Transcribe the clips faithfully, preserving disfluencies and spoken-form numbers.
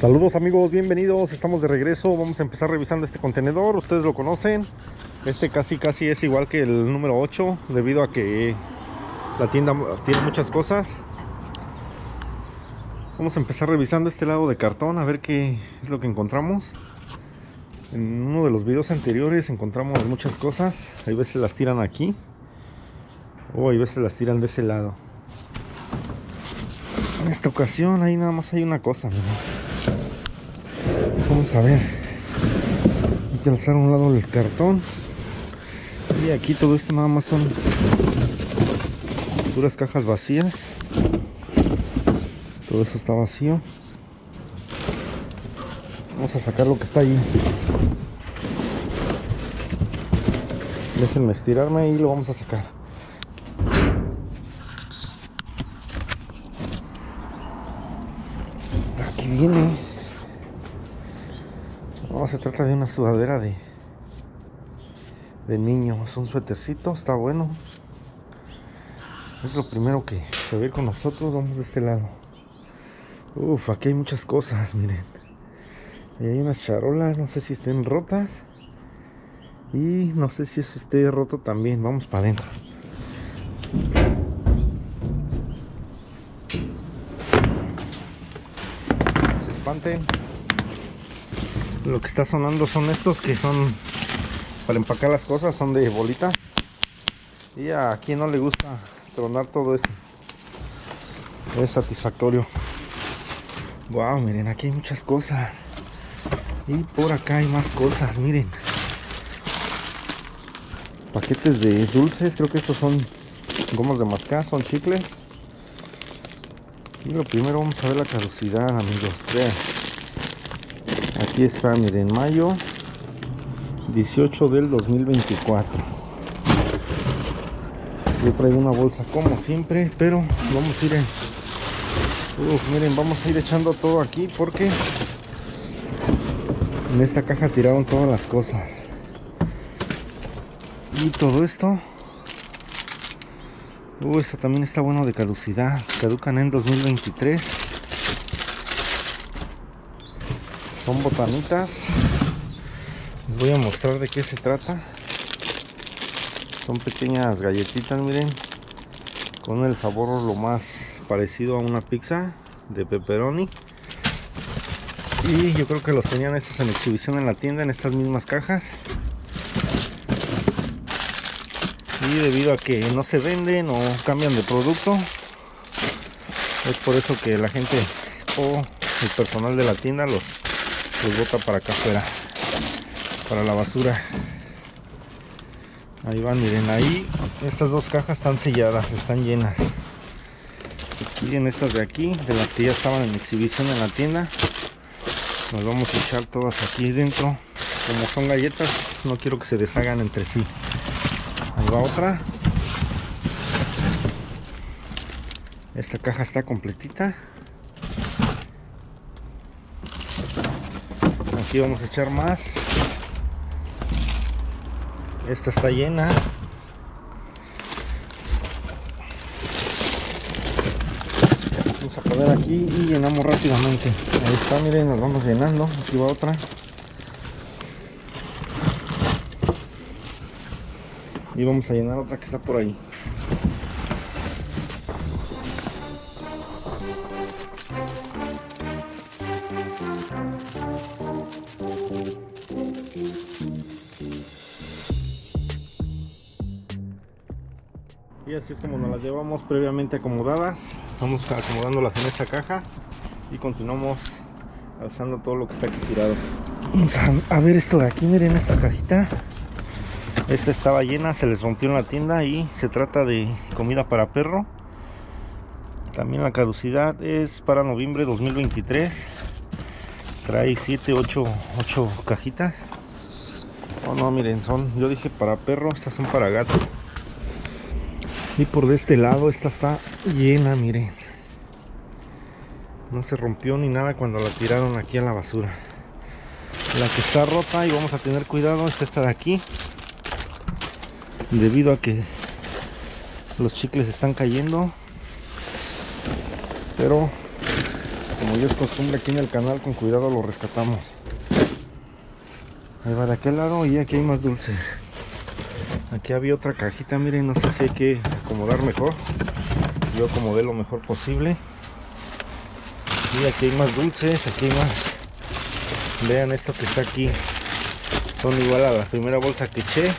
Saludos amigos, bienvenidos, estamos de regreso. Vamos a empezar revisando este contenedor, ustedes lo conocen. Este casi casi es igual que el número ocho, debido a que la tienda tiene muchas cosas. Vamos a empezar revisando este lado de cartón, a ver qué es lo que encontramos. En uno de los videos anteriores encontramos muchas cosas. Hay veces las tiran aquí, o hay veces las tiran de ese lado. En esta ocasión ahí nada más hay una cosa, ¿no? Vamos a ver, hay que alzar a un lado el cartón y aquí todo esto nada más son puras cajas vacías, todo eso está vacío. Vamos a sacar lo que está allí, déjenme estirarme y lo vamos a sacar. Aquí viene. No, se trata de una sudadera de, de niño. Es un suétercito, está bueno. Es lo primero que se ve con nosotros. Vamos de este lado. Uf, aquí hay muchas cosas, miren. Ahí hay unas charolas, no sé si estén rotas. Y no sé si eso esté roto también. Vamos para adentro. No se espanten. Lo que está sonando son estos que son para empacar las cosas, son de bolita. Y a quien no le gusta tronar todo esto, es satisfactorio. Wow, miren, aquí hay muchas cosas. Y por acá hay más cosas, miren. Paquetes de dulces, creo que estos son gomas de mascar, son chicles. Y lo primero vamos a ver la caducidad, amigos. Vean. Aquí está, miren, mayo dieciocho del dos mil veinticuatro. Yo traigo una bolsa como siempre, pero vamos a ir en... Uf, miren, vamos a ir echando todo aquí porque en esta caja tiraron todas las cosas. Y todo esto... Uh, esto también está bueno de caducidad. Caducan en dos mil veintitrés. Son botanitas, les voy a mostrar de qué se trata. Son pequeñas galletitas, miren, con el sabor lo más parecido a una pizza de pepperoni. Y yo creo que los tenían estos en exhibición en la tienda, en estas mismas cajas. Y debido a que no se venden o cambian de producto, es por eso que la gente o el personal de la tienda los Los bota para acá afuera, para la basura. Ahí van, miren, ahí estas dos cajas están selladas, están llenas. Miren estas de aquí, de las que ya estaban en exhibición en la tienda. Nos vamos a echar todas aquí dentro. Como son galletas, no quiero que se deshagan entre sí. Ahí va otra. Esta caja está completita. Aquí vamos a echar más. Esta está llena. Vamos a poner aquí y llenamos rápidamente. Ahí está, miren, nos vamos llenando. Aquí va otra. Y vamos a llenar otra que está por ahí. Y así es como nos las llevamos previamente acomodadas. Vamos acomodándolas en esta caja y continuamos alzando todo lo que está aquí tirado. Vamos a ver esto de aquí, miren esta cajita. Esta estaba llena, se les rompió en la tienda y se trata de comida para perro. También la caducidad es para noviembre dos mil veintitrés. Trae siete, ocho cajitas. Oh no, miren, son, yo dije para perro, estas son para gato. Y por de este lado esta está llena, miren. No se rompió ni nada cuando la tiraron aquí a la basura. La que está rota y vamos a tener cuidado es esta de aquí. Debido a que los chicles están cayendo. Pero Como ya es costumbre aquí en el canal, con cuidado lo rescatamos. Ahí va de aquel lado y aquí hay más dulces. Aquí había otra cajita, miren, no sé si hay que acomodar mejor. Yo acomodé lo mejor posible. Y aquí hay más dulces, aquí hay más. Vean esto que está aquí. Son igual a la primera bolsa que eché.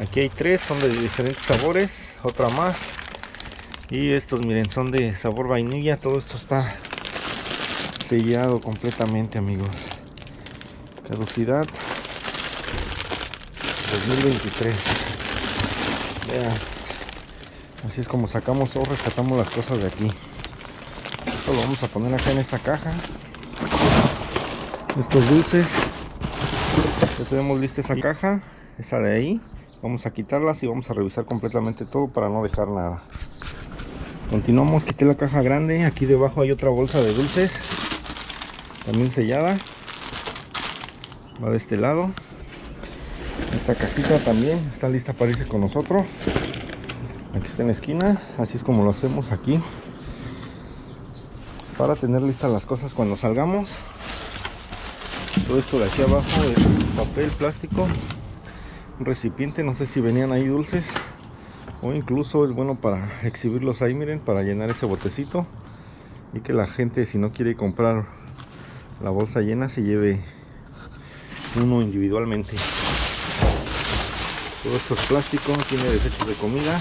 Aquí hay tres, son de diferentes sabores. Otra más. Y estos, miren, son de sabor vainilla. Todo esto está sellado completamente, amigos. Caducidad dos mil veintitrés. Vean, así es como sacamos o rescatamos las cosas de aquí. Esto lo vamos a poner acá en esta caja. Estos dulces ya tenemos lista esa caja, esa de ahí. Vamos a quitarlas y vamos a revisar completamente todo para no dejar nada. Continuamos, quité la caja grande. Aquí debajo hay otra bolsa de dulces, también sellada. Va de este lado. Esta cajita también está lista para irse con nosotros. Aquí está en la esquina. Así es como lo hacemos aquí, para tener listas las cosas cuando salgamos. Todo esto de aquí abajo es papel, plástico, un recipiente. No sé si venían ahí dulces, o incluso es bueno para exhibirlos ahí, miren, para llenar ese botecito. Y que la gente, si no quiere comprar la bolsa llena, se lleve uno individualmente. Todo esto es plástico, tiene desechos de comida.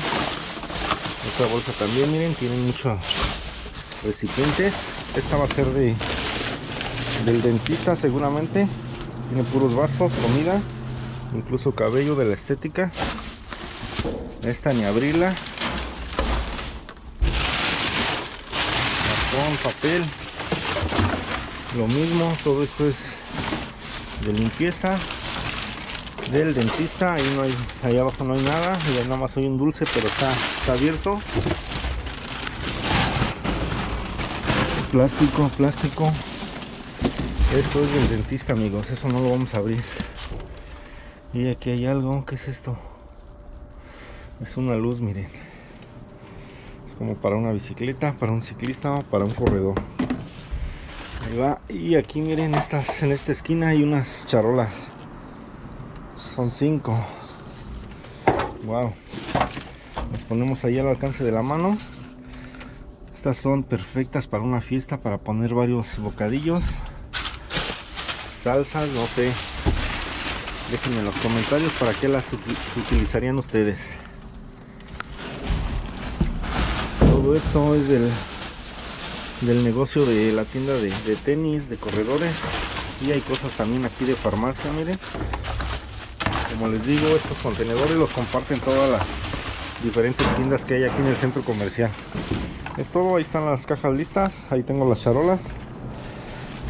Esta bolsa también, miren, tiene muchos recipientes. Esta va a ser de del dentista seguramente. Tiene puros vasos, comida, incluso cabello de la estética. Esta ni abrirla. Cartón, papel, lo mismo. Todo esto es de limpieza del dentista. Ahí no hay, allá abajo no hay nada, y nada más hay un dulce, pero está, está abierto. Plástico, plástico. Esto es del dentista, amigos, eso no lo vamos a abrir. Y aquí hay algo, ¿qué es esto? Es una luz, miren. Es como para una bicicleta, para un ciclista o para un corredor. Ahí va. Y aquí miren, estas, en esta esquina hay unas charolas. Son cinco. Wow. Las ponemos ahí al alcance de la mano. Estas son perfectas para una fiesta, para poner varios bocadillos, salsas, no sé. Déjenme en los comentarios para qué las utilizarían ustedes. Todo esto es del, del negocio de la tienda de, de tenis, de corredores. Y hay cosas también aquí de farmacia, miren. Como les digo, estos contenedores los comparten todas las diferentes tiendas que hay aquí en el centro comercial. Es todo, ahí están las cajas listas, ahí tengo las charolas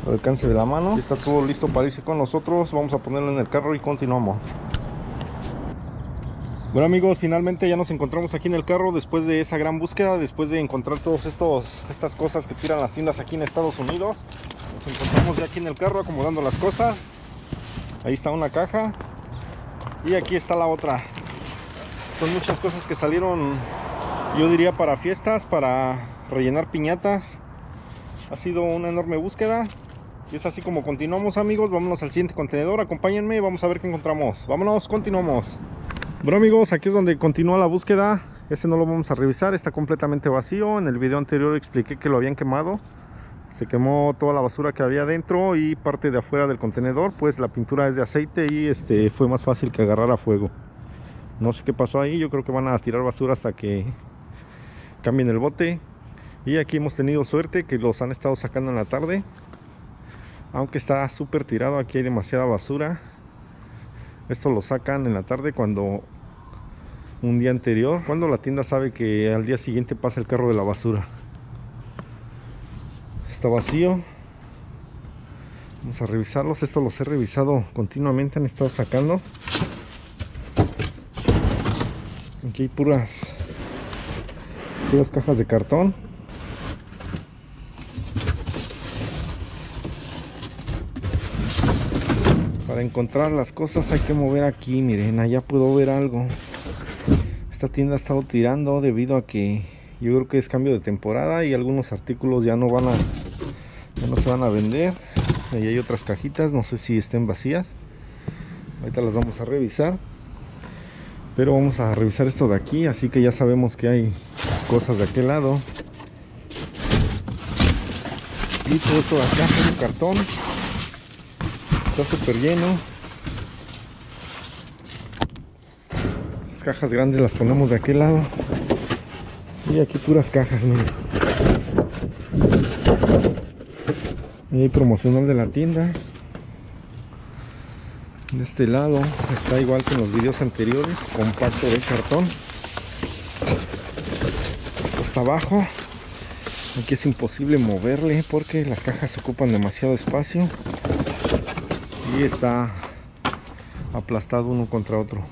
al alcance de la mano. Está todo listo para irse con nosotros, vamos a ponerlo en el carro y continuamos. Bueno, amigos, finalmente ya nos encontramos aquí en el carro después de esa gran búsqueda, después de encontrar todos estos, estas cosas que tiran las tiendas aquí en Estados Unidos. Nos encontramos ya aquí en el carro acomodando las cosas. Ahí está una caja. Y aquí está la otra. Son muchas cosas que salieron, yo diría, para fiestas, para rellenar piñatas. Ha sido una enorme búsqueda. Y es así como continuamos, amigos. Vámonos al siguiente contenedor, acompáñenme y vamos a ver qué encontramos. Vámonos, continuamos. Bueno, amigos, aquí es donde continúa la búsqueda. Este no lo vamos a revisar, está completamente vacío. En el video anterior expliqué que lo habían quemado. Se quemó toda la basura que había dentro y parte de afuera del contenedor, pues la pintura es de aceite y este fue más fácil que agarrar a fuego. No sé qué pasó ahí, yo creo que van a tirar basura hasta que cambien el bote. Y aquí hemos tenido suerte que los han estado sacando en la tarde. Aunque está súper tirado, aquí hay demasiada basura. Esto lo sacan en la tarde cuando un día anterior, cuando la tienda sabe que al día siguiente pasa el carro de la basura. Está vacío. Vamos a revisarlos. Estos los he revisado continuamente, han estado sacando. Aquí hay puras puras cajas de cartón. Para encontrar las cosas hay que mover aquí, miren, allá puedo ver algo. Esta tienda ha estado tirando debido a que yo creo que es cambio de temporada y algunos artículos ya no van a Ya no se van a vender. Ahí hay otras cajitas, no sé si estén vacías. Ahorita las vamos a revisar. Pero vamos a revisar esto de aquí, así que ya sabemos que hay cosas de aquel lado. Y todo esto de acá es un cartón. Está súper lleno. Esas cajas grandes las ponemos de aquel lado. Y aquí puras cajas, miren. Y hay promocional de la tienda. De este lado está igual que en los videos anteriores, compacto de cartón. Esto está abajo. Aquí es imposible moverle porque las cajas ocupan demasiado espacio. Y está aplastado uno contra otro.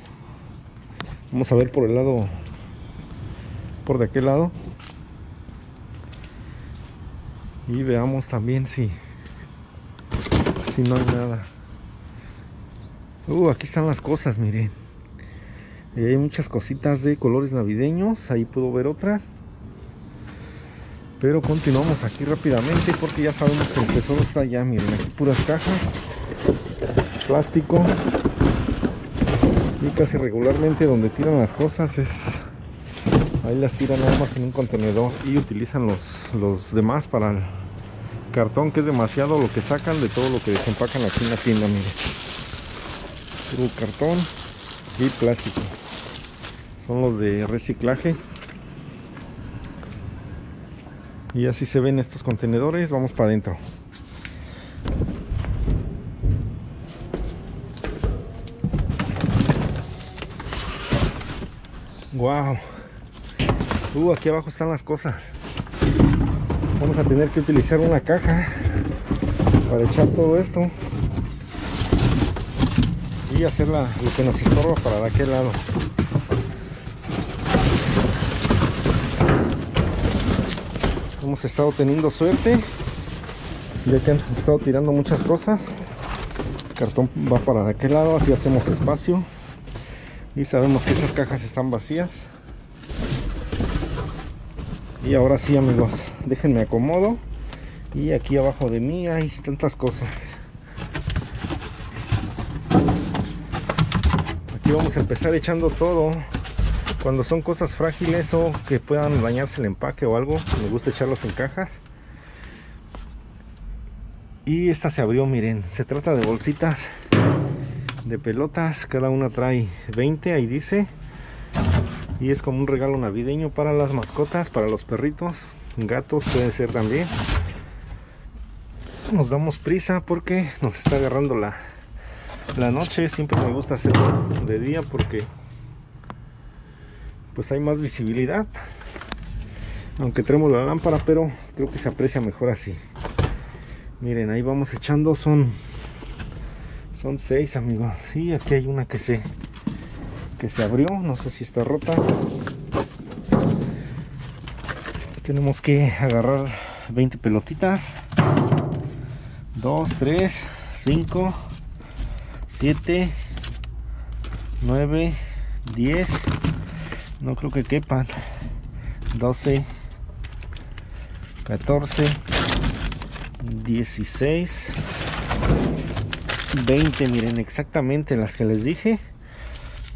Vamos a ver por el lado, por de aquel lado. Y veamos también si si no hay nada. Uh, aquí están las cosas, miren. Y hay muchas cositas de colores navideños. Ahí puedo ver otras. Pero continuamos aquí rápidamente porque ya sabemos que el tesoro está allá. Miren, aquí puras cajas. Plástico. Y casi regularmente donde tiran las cosas es... ahí las tiran nada más en un contenedor y utilizan los, los demás para el cartón, que es demasiado lo que sacan de todo lo que desempacan aquí en la tienda, miren. Puro cartón y plástico. Son los de reciclaje. Y así se ven estos contenedores. Vamos para adentro. Wow. Uh, aquí abajo están las cosas. Vamos a tener que utilizar una caja para echar todo esto y hacer la, lo que nos estorba para de aquel lado. Hemos estado teniendo suerte, ya que han estado tirando muchas cosas. El cartón va para de aquel lado, así hacemos espacio. Y sabemos que esas cajas están vacías. Y ahora sí, amigos, déjenme acomodo. Y aquí abajo de mí hay tantas cosas. Aquí vamos a empezar echando todo. Cuando son cosas frágiles o que puedan dañarse el empaque o algo, me gusta echarlos en cajas. Y esta se abrió, miren. Se trata de bolsitas de pelotas. Cada una trae veinte, ahí dice. Y es como un regalo navideño para las mascotas, para los perritos, gatos puede ser también. Nos damos prisa porque nos está agarrando la, la noche. Siempre me gusta hacerlo de día porque pues hay más visibilidad. Aunque tenemos la lámpara, pero creo que se aprecia mejor así. Miren, ahí vamos echando, son, son seis, amigos. Y aquí hay una que se... que se abrió, no sé si está rota. Tenemos que agarrar veinte pelotitas. Dos, tres, cinco, siete, nueve, diez. No creo que quepan. Doce, catorce, dieciséis, veinte. Miren, exactamente las que les dije.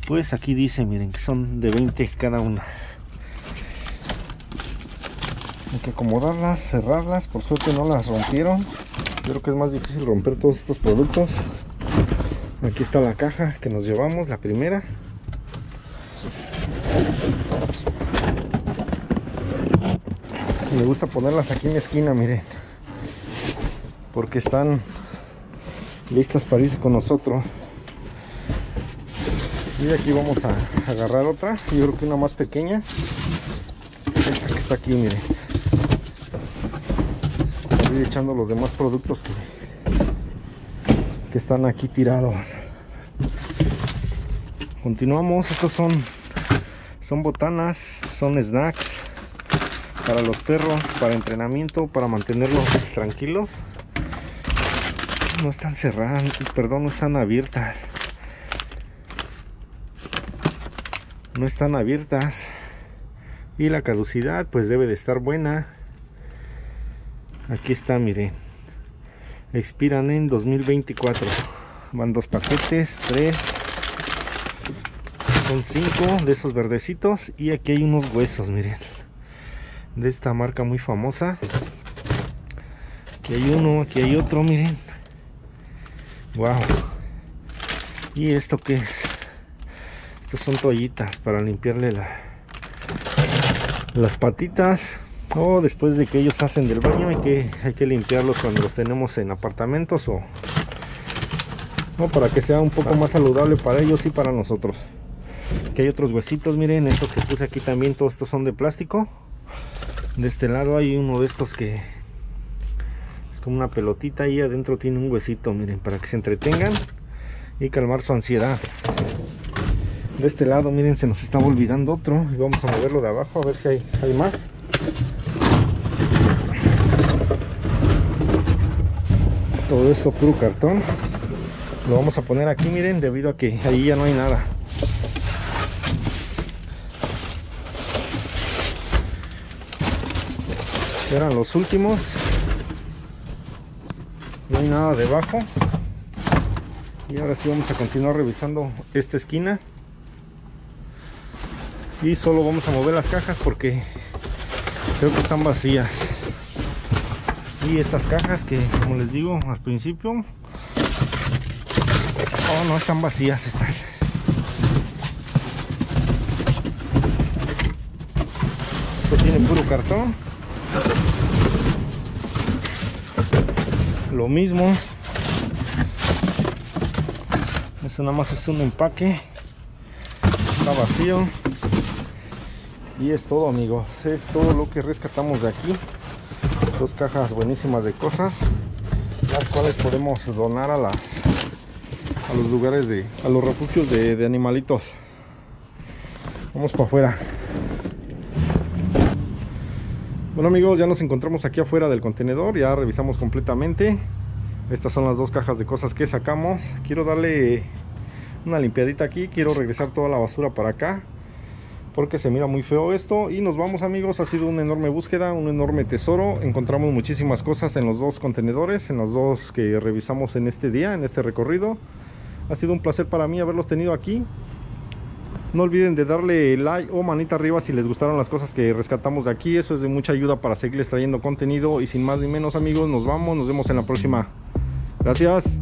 Pues aquí dice, miren, que son de veinte cada una. Hay que acomodarlas, cerrarlas. Por suerte no las rompieron. Creo que es más difícil romper todos estos productos. Aquí está la caja que nos llevamos, la primera. Me gusta ponerlas aquí en la esquina, miren, porque están listas para irse con nosotros. Y aquí vamos a agarrar otra, yo creo que una más pequeña. Esta que está aquí, miren. Voy echando los demás productos que, que están aquí tirados. Continuamos, estos son, son botanas, son snacks para los perros, para entrenamiento, para mantenerlos tranquilos. No están cerradas, perdón, no están abiertas. No están abiertas y la caducidad pues debe de estar buena. Aquí está, miren, expiran en dos mil veinticuatro. Van dos paquetes, tres, son cinco de esos verdecitos. Y aquí hay unos huesos, miren, de esta marca muy famosa. Aquí hay uno, aquí hay otro, miren. Wow. ¿Y esto qué es? Estas son toallitas para limpiarle la, las patitas. O oh, después de que ellos hacen del baño hay que, hay que limpiarlos cuando los tenemos en apartamentos. O no, para que sea un poco más saludable para ellos y para nosotros. Aquí hay otros huesitos, miren, estos que puse aquí también, todos estos son de plástico. De este lado hay uno de estos que es como una pelotita y adentro tiene un huesito, miren, para que se entretengan y calmar su ansiedad. De este lado, miren, se nos estaba olvidando otro. Y vamos a moverlo de abajo a ver si hay, hay más. Todo esto puro cartón. Lo vamos a poner aquí, miren, debido a que ahí ya no hay nada. Eran los últimos. No hay nada debajo. Y ahora sí vamos a continuar revisando esta esquina. Y solo vamos a mover las cajas porque creo que están vacías. Y estas cajas que, como les digo al principio, oh, no están vacías estas. Esto tiene puro cartón. Lo mismo. Esto nada más es un empaque. Está vacío. Y es todo, amigos, es todo lo que rescatamos de aquí. Dos cajas buenísimas de cosas, las cuales podemos donar a las a los lugares de a los refugios de, de animalitos. Vamos para afuera. Bueno, amigos, ya nos encontramos aquí afuera del contenedor. Ya revisamos completamente. Estas son las dos cajas de cosas que sacamos. Quiero darle una limpiadita aquí, quiero regresar toda la basura para acá porque se mira muy feo esto. Y nos vamos, amigos. Ha sido una enorme búsqueda, un enorme tesoro. Encontramos muchísimas cosas en los dos contenedores, en los dos que revisamos en este día, en este recorrido. Ha sido un placer para mí haberlos tenido aquí. No olviden de darle like o manita arriba si les gustaron las cosas que rescatamos de aquí. Eso es de mucha ayuda para seguirles trayendo contenido. Y sin más ni menos, amigos, nos vamos. Nos vemos en la próxima. Gracias.